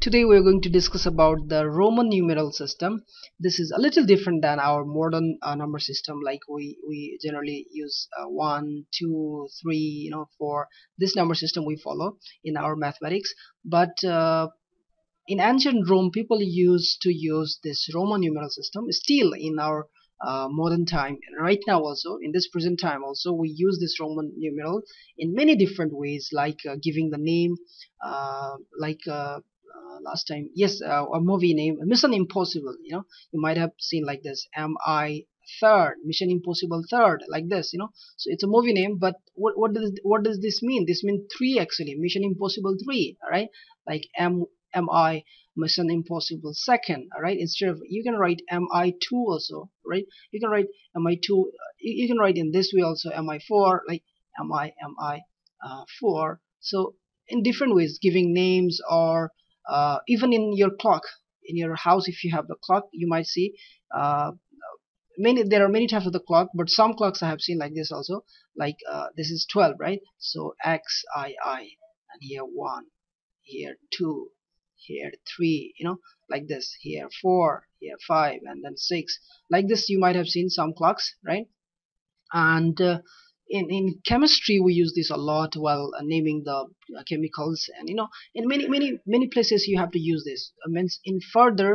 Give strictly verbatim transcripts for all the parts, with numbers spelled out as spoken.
Today we are going to discuss about the Roman numeral system. This is a little different than our modern uh, number system, like we we generally use uh, one, two, three, you know, four. This number system we follow in our mathematics, but uh, in ancient Rome, people used to use this Roman numeral system. Still in our uh, modern time, right now also, in this present time also, we use this Roman numeral in many different ways, like uh, giving the name, uh, like. Uh, Uh, last time, yes, uh, a movie name, Mission Impossible. You know, you might have seen like this, M I Third, Mission Impossible Third, like this. You know, so it's a movie name, but what what does what does this mean? This means three actually, Mission Impossible Three. All right, like M M I Mission Impossible Second. All right, instead of, you can write M I Two also, right? You can write M I Two. You, you can write in this way also, M I Four, like M I M I uh, Four. So in different ways, giving names or Uh, even in your clock, in your house, if you have the clock, you might see uh, many. There are many types of the clock, but some clocks I have seen like this also. Like uh, this is twelve, right? So X I I, and here one, here two, here three. You know, like this. Here four, here five, and then six. Like this, you might have seen some clocks, right? And uh, In, in chemistry we use this a lot while uh, naming the uh, chemicals, and you know, in many many many places you have to use this. I mean, in further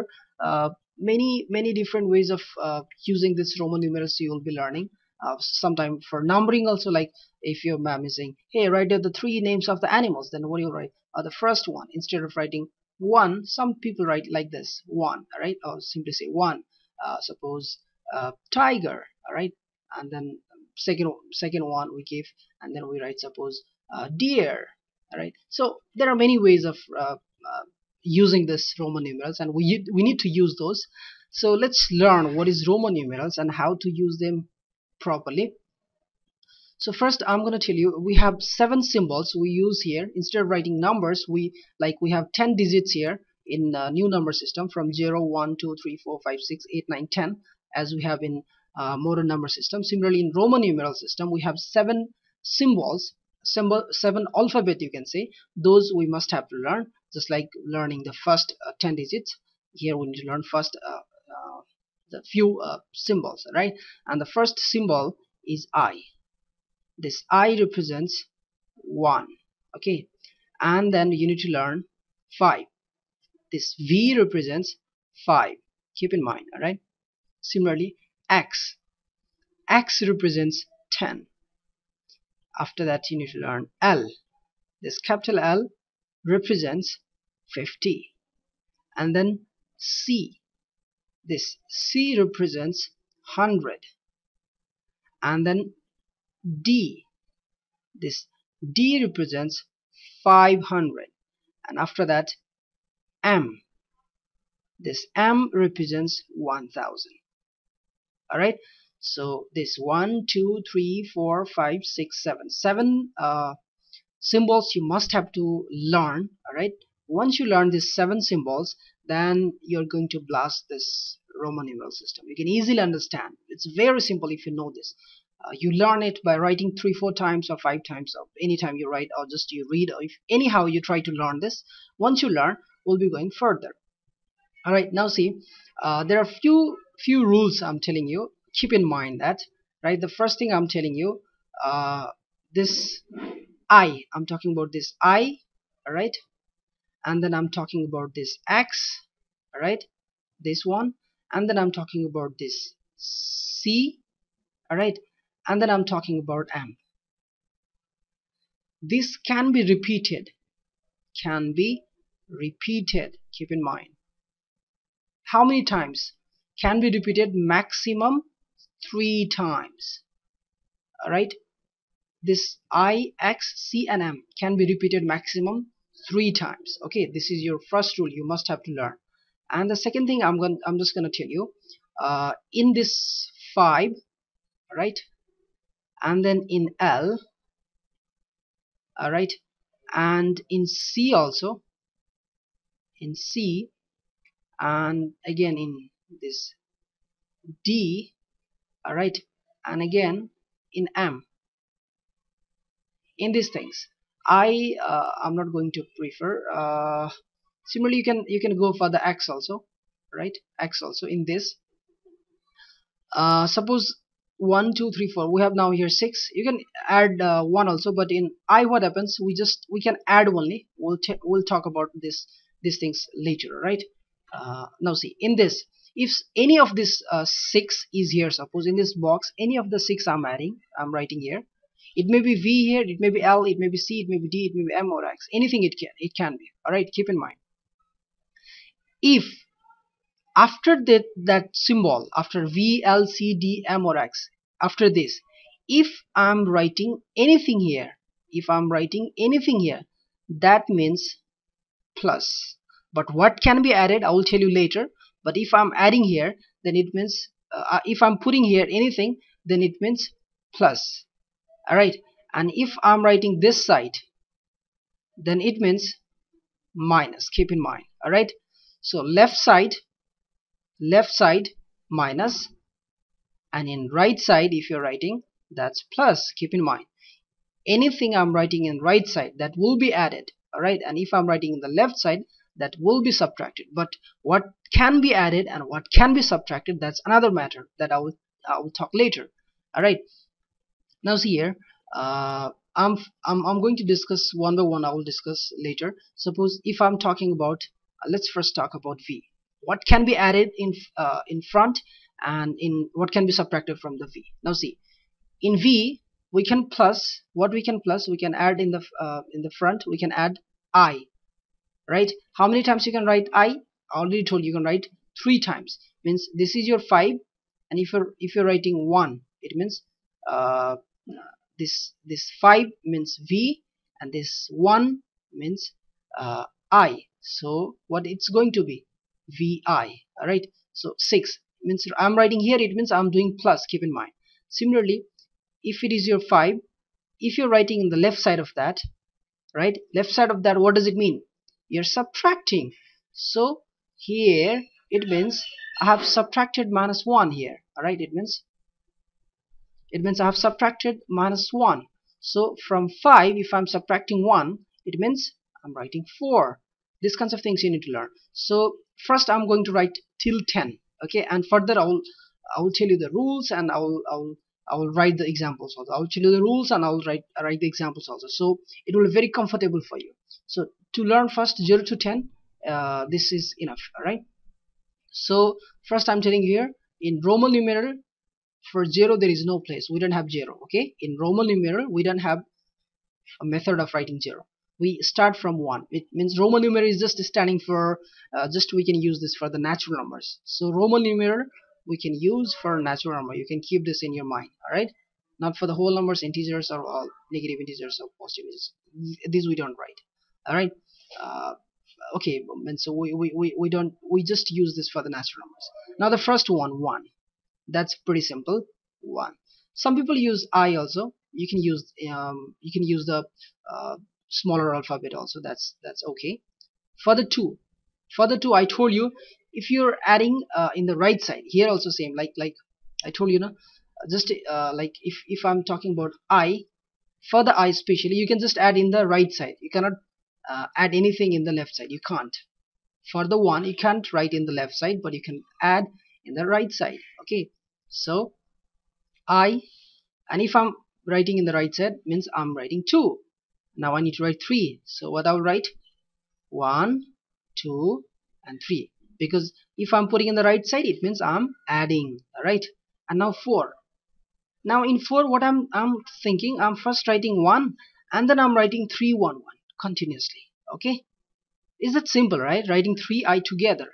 uh, many many different ways of uh, using this Roman numerals you will be learning. Uh, sometime for numbering also, like if you're missing, hey, write down the three names of the animals, then what do you write? Uh, the first one, instead of writing one, some people write like this, one, alright, or simply say one. Uh, suppose uh, tiger, alright, and then second second one we give, and then we write suppose uh, deer. All right, so there are many ways of uh, uh, using this Roman numerals, and we we need to use those. So let's learn what is Roman numerals and how to use them properly. So first I'm going to tell you, we have seven symbols we use here. Instead of writing numbers, we like we have ten digits here in uh, new number system, from zero, one, two, three, four, five, six, eight, nine, ten, as we have in Uh, modern number system. Similarly, in Roman numeral system we have seven symbols, symbol seven alphabet you can say. Those we must have to learn, just like learning the first uh, ten digits. Here we need to learn first uh, uh, the few uh, symbols, right? And the first symbol is I. This I represents one, okay? And then you need to learn five. This V represents five, keep in mind, all right? Similarly, X. X represents ten. After that you need to learn L. This capital L represents fifty. And then C. This C represents one hundred. And then D. This D represents five hundred. And after that M. This M represents one thousand. Alright, so this one, two, three, four, five, six, seven. Seven uh, symbols you must have to learn, alright? Once you learn these seven symbols, then you're going to blast this Roman numeral system. You can easily understand. It's very simple if you know this. Uh, you learn it by writing three, four times or five times, or anytime you write, or just you read, or if anyhow you try to learn this. Once you learn, we'll be going further. Alright, now see, uh, there are few few rules I'm telling you, keep in mind that, right? The first thing I'm telling you, uh, this I, I'm talking about this I, alright, and then I'm talking about this X, alright, this one, and then I'm talking about this C, alright, and then I'm talking about M. This can be repeated, can be repeated, keep in mind. How many times? Can be repeated maximum three times. Alright, this I, X, C and M can be repeated maximum three times. Okay, this is your first rule you must have to learn. And the second thing I'm going I'm just gonna tell you, uh, in this five, alright, and then in L, alright, and in C also, in C, and again in this D, alright, and again in M. In these things, I uh, I'm not going to prefer uh, Similarly, you can you can go for the x also, right? X also in this. Uh, suppose one, two, three, four. We have now here six. You can add uh, one also, but in I, what happens? We just we can add only. We'll we'll talk about this these things later, right? Uh, now see in this. If any of this uh, six is here, suppose in this box, any of the six I'm adding, I'm writing here. It may be V here, it may be L, it may be C, it may be D, it may be M or X. Anything it can, it can be. All right, keep in mind. If after that that symbol, after V, L, C, D, M or X, after this, if I'm writing anything here, if I'm writing anything here, that means plus. But what can be added, I will tell you later. But if I'm adding here, then it means uh, if I'm putting here anything, then it means plus. Alright, and if I'm writing this side, then it means minus. Keep in mind. Alright, so left side, left side minus, and in right side, if you're writing, that's plus. Keep in mind, anything I'm writing in right side, that will be added. Alright, and if I'm writing in the left side, that will be subtracted. But what can be added and what can be subtracted, that's another matter that I will I will talk later. Alright, now see here, uh, I'm, I'm I'm going to discuss one by one. I will discuss later. Suppose if I'm talking about, uh, let's first talk about V. What can be added in uh, in front and in what can be subtracted from the V. Now see, in V we can plus, what we can plus, we can add in the uh, in the front, we can add I. Right, how many times you can write I? I already told you, you can write three times. Means this is your five, and if you're if you're writing one, it means uh, this this five means V, and this one means uh, I. So what it's going to be? V I. All right. So six means I'm writing here. It means I'm doing plus. Keep in mind. Similarly, if it is your five, if you're writing in the left side of that, right, left side of that, what does it mean? You're subtracting. So here it means I have subtracted minus one here. Alright, it means it means I have subtracted minus one. So from five, if I'm subtracting one, it means I'm writing four. These kinds of things you need to learn. So first I'm going to write till ten. Okay, and further I will I will tell you the rules, and I will I will I will write the examples also. I will tell you the rules and I will write write the examples also. So it will be very comfortable for you. So to learn first zero to ten, uh, this is enough. Alright, so first I'm telling you here, in Roman numeral for zero there is no place, we don't have zero. Okay, in Roman numeral we don't have a method of writing zero, we start from one. It means Roman numeral is just standing for uh, just we can use this for the natural numbers. So Roman numeral we can use for natural number, you can keep this in your mind. Alright, not for the whole numbers, integers or all negative integers or positive integers, these we don't write. Alright, uh, okay, and so we, we, we, we don't, we just use this for the natural numbers. Now the first one, one, that's pretty simple, one. Some people use I also, you can use um, you can use the uh, smaller alphabet also, that's that's okay. For the two, for the two I told you, if you're adding uh, in the right side, here also same, like like I told you, no, just uh, like if, if I'm talking about I, for the I especially, you can just add in the right side, you cannot Uh, add anything in the left side, you can't. For the one, you can't write in the left side, but you can add in the right side. Okay, so I, and if I'm writing in the right side, means I'm writing two. Now I need to write three, so what I'll write, one, two and three, because if I'm putting in the right side, it means I'm adding. Alright, and now four. Now in four, what I'm, I'm thinking, I'm first writing one, and then I'm writing three, one, one continuously. Okay, is that simple, right? Writing three I together.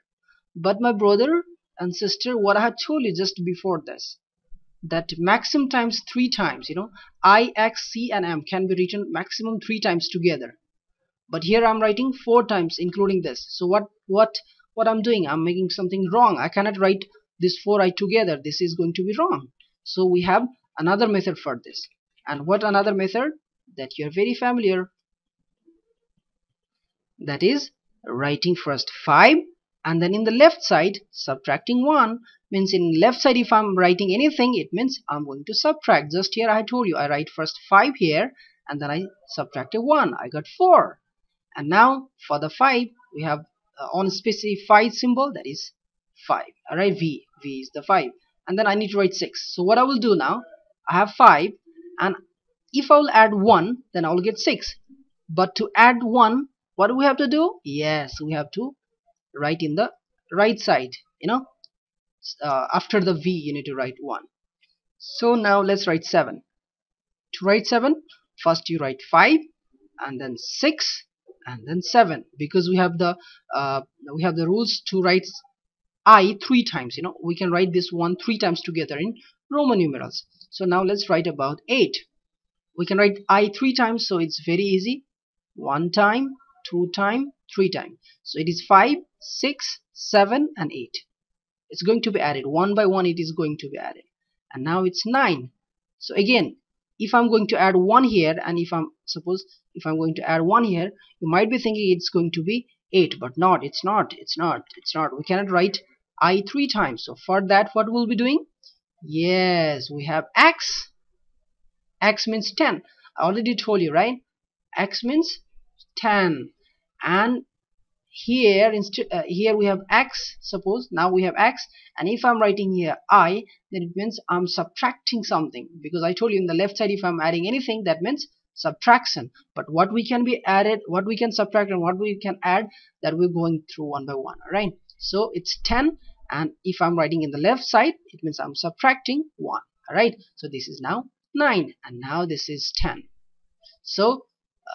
But my brother and sister, what I had told you just before this, that maximum times three times, you know, I, X, C and M can be written maximum three times together, but here I'm writing four times including this. So what what what I'm doing, I'm making something wrong. I cannot write this four I together, this is going to be wrong. So we have another method for this. And what another method that you're very familiar, that is writing first five and then in the left side subtracting one. Means in left side, if I'm writing anything, it means I'm going to subtract. Just here I told you, I write first five here and then I subtracted one, I got four. And now for the five we have uh, on specified symbol, that is five. Alright, V, V is the five, and then I need to write six. So what I will do now, I have five, and if I will add one, then I will get six. But to add one, what do we have to do? Yes, we have to write in the right side, you know, uh, after the V you need to write one. So now let's write seven. To write seven, first you write five, and then six, and then seven, because we have the uh, we have the rules to write I three times, you know, we can write this one three times together in Roman numerals. So now let's write about eight. We can write I three times, so it's very easy. One time, two time, three time. So it is five, six, seven, and eight. It's going to be added one by one. It is going to be added, and now it's nine. So again, if I'm going to add one here, and if I'm suppose if I'm going to add one here, you might be thinking it's going to be eight, but not. It's not. It's not. It's not. We cannot write I three times. So for that, what we'll be doing? Yes, we have X. X means ten. I already told you, right? X means ten. And here instead, uh, here we have X. Suppose now we have X, and if I'm writing here I, then it means I'm subtracting something, because I told you in the left side if I'm adding anything, that means subtraction. But what we can be added, what we can subtract, and what we can add, that we're going through one by one. All right. So it's ten, and if I'm writing in the left side, it means I'm subtracting one. All right. So this is now nine, and now this is ten. So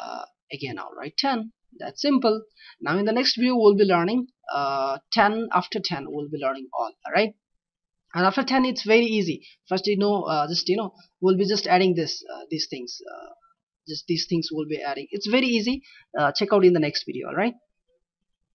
uh, again, I'll write ten. That's simple. Now in the next video we'll be learning uh, ten. After ten we'll be learning all. Alright, and after ten it's very easy. First, you know, uh, just you know we'll be just adding this uh, these things, uh, just these things we'll be adding. It's very easy. Uh, check out in the next video. Alright.